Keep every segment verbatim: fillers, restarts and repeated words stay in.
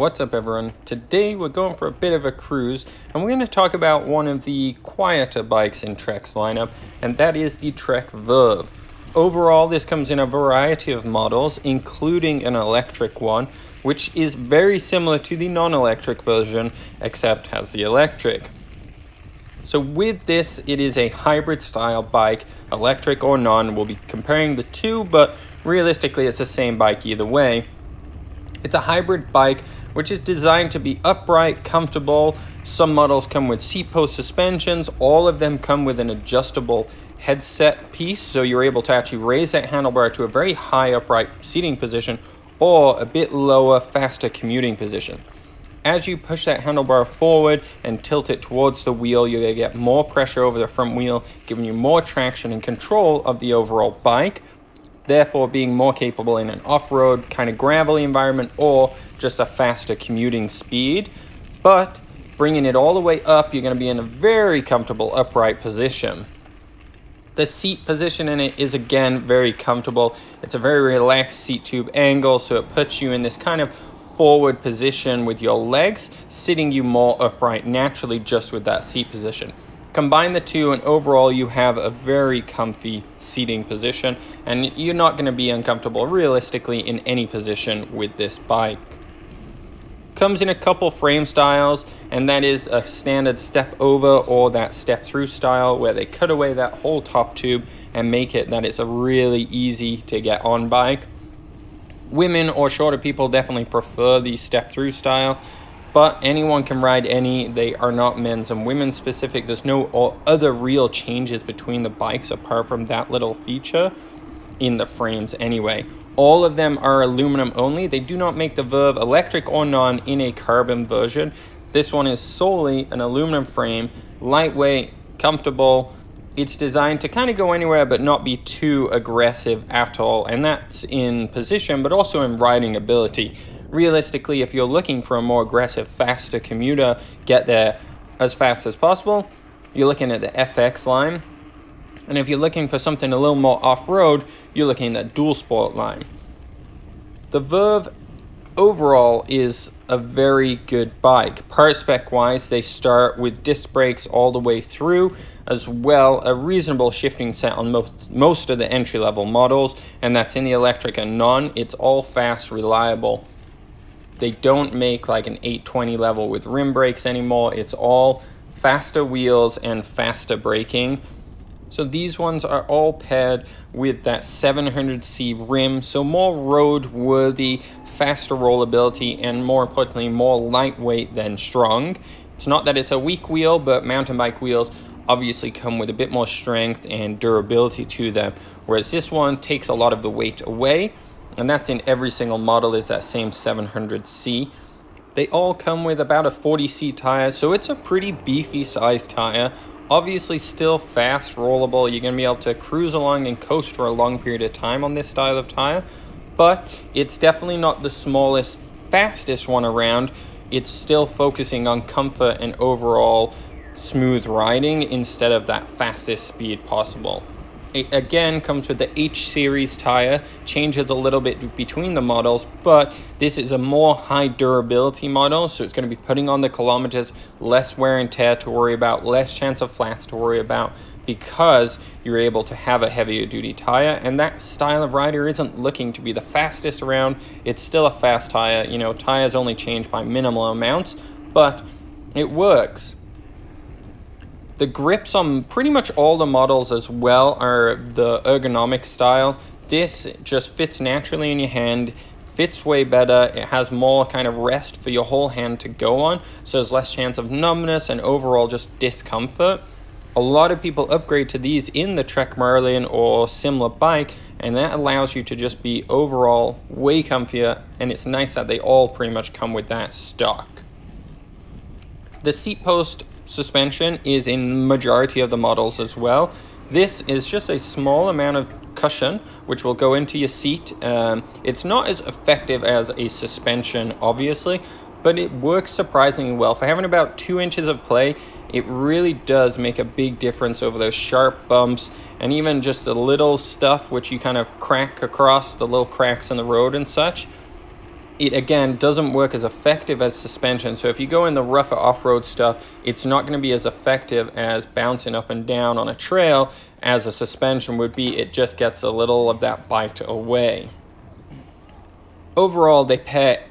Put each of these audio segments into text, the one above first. What's up, everyone? Today we're going for a bit of a cruise, and we're going to talk about one of the quieter bikes in Trek's lineup, and that is the Trek Verve. Overall, this comes in a variety of models, including an electric one, which is very similar to the non-electric version, except has the electric. So with this, it is a hybrid style bike, electric or non. We'll be comparing the two, but realistically it's the same bike either way. It's a hybrid bike which is designed to be upright, comfortable. Some models come with seat post suspensions. All of them come with an adjustable headset piece, so you're able to actually raise that handlebar to a very high upright seating position or a bit lower, faster commuting position. As you push that handlebar forward and tilt it towards the wheel, you're going to get more pressure over the front wheel, giving you more traction and control of the overall bike, therefore being more capable in an off-road kind of gravelly environment or just a faster commuting speed. But bringing it all the way up, you're going to be in a very comfortable upright position. The seat position in it is again very comfortable. It's a very relaxed seat tube angle, so it puts you in this kind of forward position with your legs, sitting you more upright naturally just with that seat position. Combine the two and overall you have a very comfy seating position, and you're not going to be uncomfortable realistically in any position with this bike. Comes in a couple frame styles, and that is a standard step over or that step through style where they cut away that whole top tube and make it that it's a really easy to get on bike. Women or shorter people definitely prefer the step through style, but anyone can ride any. They are not men's and women's specific. There's no other real changes between the bikes apart from that little feature in the frames anyway. All of them are aluminum only. They do not make the Verve, electric or non, in a carbon version. This one is solely an aluminum frame, lightweight, comfortable. It's designed to kind of go anywhere but not be too aggressive at all, and that's in position but also in riding ability. Realistically, if you're looking for a more aggressive, faster commuter, get there as fast as possible, you're looking at the F X line. And if you're looking for something a little more off-road, you're looking at that Dual Sport line. The Verve overall is a very good bike. Part spec wise, they start with disc brakes all the way through, as well a reasonable shifting set on most most of the entry-level models, and that's in the electric and non. It's all fast, reliable. They don't make like an eight twenty level with rim brakes anymore. It's all faster wheels and faster braking. So these ones are all paired with that seven hundred C rim, so more road-worthy, faster rollability, and more importantly, more lightweight than strong. It's not that it's a weak wheel, but mountain bike wheels obviously come with a bit more strength and durability to them, whereas this one takes a lot of the weight away, and that's in every single model is that same seven hundred C. They all come with about a forty C tire, so it's a pretty beefy sized tire. Obviously still fast, rollable. You're going to be able to cruise along and coast for a long period of time on this style of tire, but it's definitely not the smallest, fastest one around. It's still focusing on comfort and overall smooth riding instead of that fastest speed possible. It again comes with the H series tire, changes a little bit between the models, but this is a more high durability model, so it's going to be putting on the kilometers, less wear and tear to worry about, less chance of flats to worry about, because you're able to have a heavier duty tire. And that style of rider isn't looking to be the fastest around. It's still a fast tire, you know, tires only change by minimal amounts, but it works. The grips on pretty much all the models as well are the ergonomic style. This just fits naturally in your hand, fits way better. It has more kind of rest for your whole hand to go on, so there's less chance of numbness and overall just discomfort. A lot of people upgrade to these in the Trek Marlin or similar bike, and that allows you to just be overall way comfier, and it's nice that they all pretty much come with that stock. The seat post suspension is in majority of the models as well. This is just a small amount of cushion which will go into your seat. Um, it's not as effective as a suspension obviously, but it works surprisingly well. For having about two inches of play, it really does make a big difference over those sharp bumps and even just the little stuff which you kind of crack across, the little cracks in the road and such. it again doesn't work as effective as suspension. So if you go in the rougher off-road stuff, it's not going to be as effective as bouncing up and down on a trail as a suspension would be. It just gets a little of that bite away. Overall, they pair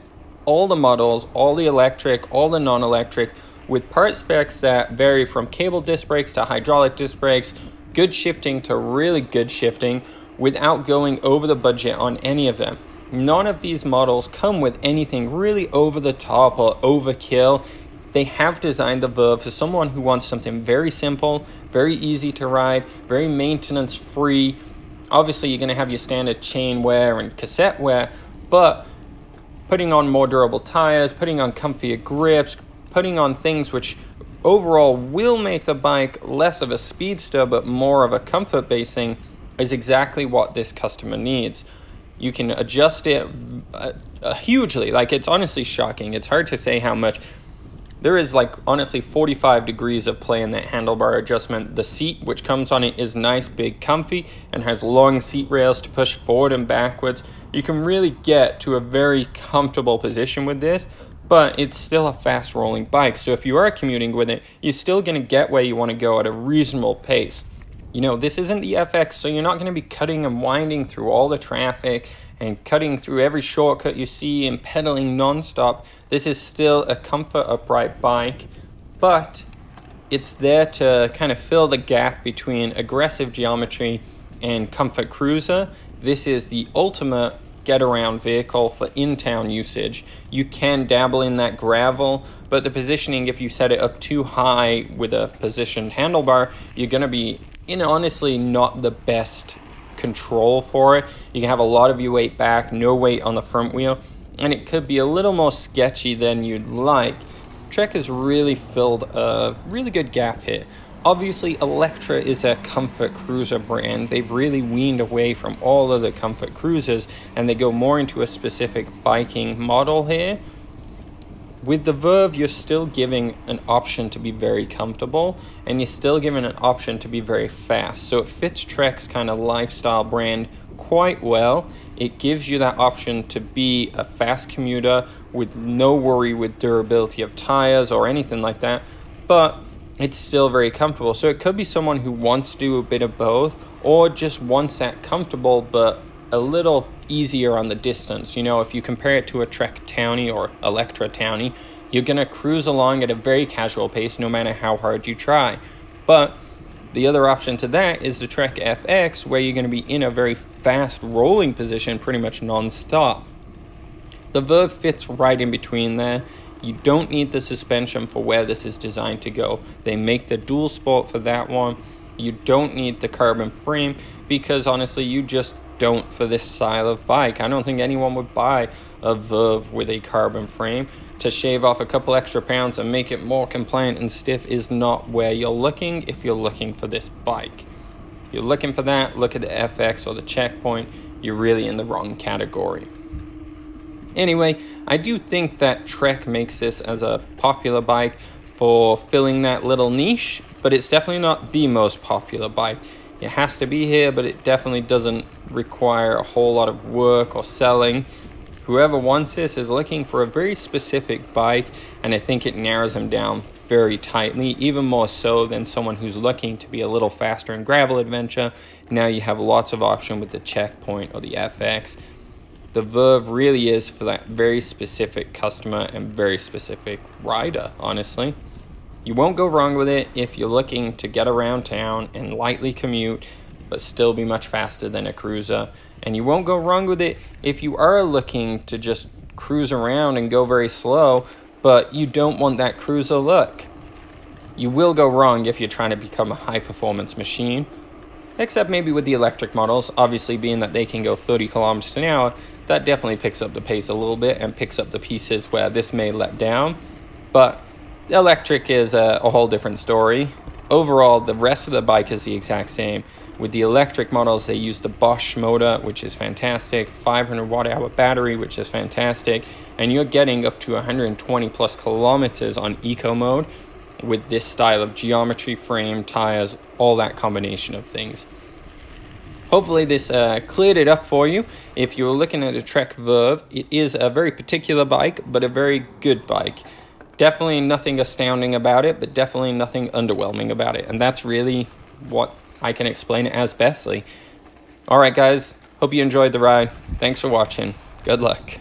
all the models, all the electric, all the non-electric, with part specs that vary from cable disc brakes to hydraulic disc brakes, good shifting to really good shifting, without going over the budget on any of them. None of these models come with anything really over the top or overkill. They have designed the Verve for someone who wants something very simple, very easy to ride, very maintenance free. Obviously, you're gonna have your standard chain wear and cassette wear, but putting on more durable tires, putting on comfier grips, putting on things which overall will make the bike less of a speedster but more of a comfort based thing is exactly what this customer needs. You can adjust it uh, uh, hugely. Like, it's honestly shocking. It's hard to say how much. There is, like, honestly forty-five degrees of play in that handlebar adjustment. The seat which comes on it is nice, big, comfy, and has long seat rails to push forward and backwards. You can really get to a very comfortable position with this, but it's still a fast rolling bike. So if you are commuting with it, you're still gonna get where you wanna go at a reasonable pace. You know, this isn't the F X, so you're not going to be cutting and winding through all the traffic and cutting through every shortcut you see and pedaling non-stop. This is still a comfort upright bike, but it's there to kind of fill the gap between aggressive geometry and comfort cruiser. This is the ultimate get-around vehicle for in-town usage. You can dabble in that gravel, but the positioning, if you set it up too high with a positioned handlebar, you're going to be in honestly not the best control for it. You can have a lot of your weight back, no weight on the front wheel, and it could be a little more sketchy than you'd like. Trek has really filled a really good gap here. Obviously, Electra is a comfort cruiser brand. They've really weaned away from all of the comfort cruisers, and they go more into a specific biking model here. With the Verve, you're still giving an option to be very comfortable, and you're still given an option to be very fast. So it fits Trek's kind of lifestyle brand quite well. It gives you that option to be a fast commuter with no worry with durability of tires or anything like that, but it's still very comfortable. So it could be someone who wants to do a bit of both, or just wants that comfortable but a little easier on the distance. You know, if you compare it to a Trek Townie or Electra Townie, you're gonna cruise along at a very casual pace no matter how hard you try. But the other option to that is the Trek F X, where you're gonna be in a very fast rolling position pretty much non-stop. The Verve fits right in between there. You don't need the suspension for where this is designed to go. They make the Dual Sport for that one. You don't need the carbon frame because honestly you just don't for this style of bike. I don't think anyone would buy a Verve with a carbon frame. To shave off a couple extra pounds and make it more compliant and stiff is not where you're looking if you're looking for this bike. If you're looking for that, look at the F X or the Checkpoint. You're really in the wrong category. Anyway, I do think that Trek makes this as a popular bike for filling that little niche, but it's definitely not the most popular bike. It has to be here, but it definitely doesn't require a whole lot of work or selling. Whoever wants this is looking for a very specific bike, and I think it narrows them down very tightly, even more so than someone who's looking to be a little faster in gravel adventure. Now you have lots of option with the Checkpoint or the F X. The Verve really is for that very specific customer and very specific rider, honestly. You won't go wrong with it if you're looking to get around town and lightly commute, but still be much faster than a cruiser. And you won't go wrong with it if you are looking to just cruise around and go very slow, but you don't want that cruiser look. You will go wrong if you're trying to become a high-performance machine, except maybe with the electric models. Obviously, being that they can go thirty kilometers an hour, that definitely picks up the pace a little bit and picks up the pieces where this may let down. But electric is a, a whole different story. Overall, the rest of the bike is the exact same. With the electric models, they use the Bosch motor, which is fantastic, five hundred watt hour battery, which is fantastic, and you're getting up to one hundred twenty plus kilometers on eco mode with this style of geometry, frame, tires, all that combination of things. Hopefully this uh, cleared it up for you. If you're looking at a Trek Verve, it is a very particular bike, but a very good bike. Definitely nothing astounding about it, but definitely nothing underwhelming about it. And that's really what I can explain it as bestly. All right, guys, hope you enjoyed the ride. Thanks for watching. Good luck.